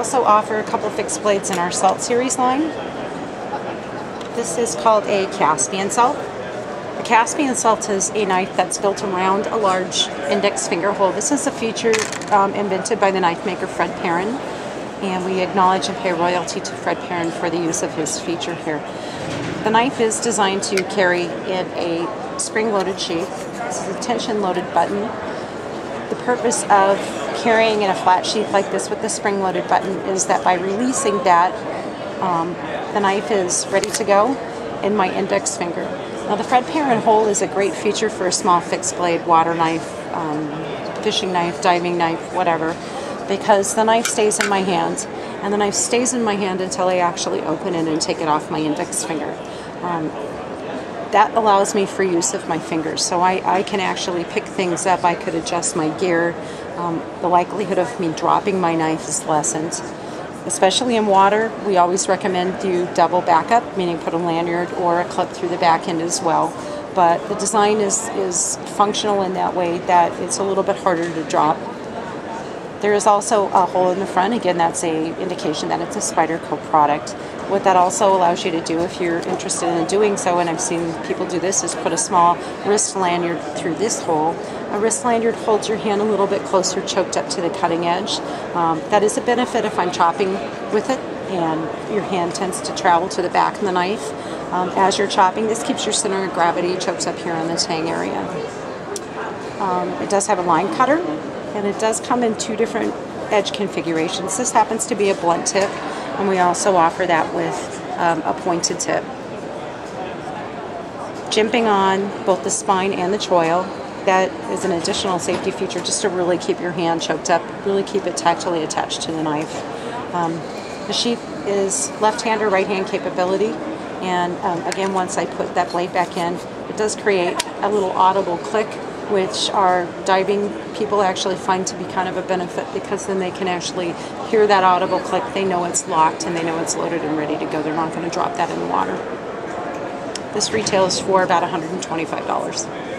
also offer a couple fixed blades in our Salt Series line. This is called a Caspian Salt. The Caspian Salt is a knife that's built around a large index finger hole. This is a feature invented by the knife maker Fred Perrin, and we acknowledge and pay royalty to Fred Perrin for the use of his feature here. The knife is designed to carry in a spring-loaded sheath. This is a tension-loaded button. The purpose of carrying in a flat sheath like this with the spring-loaded button is that by releasing that, the knife is ready to go in my index finger. Now, the Fred Perrin hole is a great feature for a small fixed blade, water knife, fishing knife, diving knife, whatever, because the knife stays in my hand, and the knife stays in my hand until I actually open it and take it off my index finger. That allows me for use of my fingers, so I can actually pick things up. I could adjust my gear. The likelihood of me dropping my knife is lessened. Especially in water, we always recommend you double backup, meaning put a lanyard or a clip through the back end as well. But the design is functional in that way that it's a little bit harder to drop. There is also a hole in the front. Again, that's an indication that it's a Spyderco product. What that also allows you to do, if you're interested in doing so, and I've seen people do this, is put a small wrist lanyard through this hole. A wrist lanyard holds your hand a little bit closer, choked up to the cutting edge. That is a benefit if I'm chopping with it, and your hand tends to travel to the back of the knife. As you're chopping, this keeps your center of gravity choked up here on the tang area. It does have a line cutter, and it does come in two different edge configurations. This happens to be a blunt tip, and we also offer that with a pointed tip. Jimping on both the spine and the choil. That is an additional safety feature, just to really keep your hand choked up, really keep it tactilely attached to the knife. The sheath is left-hand or right-hand capability, and again, once I put that blade back in, it does create a little audible click, which our diving people actually find to be kind of a benefit, because then they can actually hear that audible click. They know it's locked, and they know it's loaded and ready to go. They're not going to drop that in the water. This retails for about $125.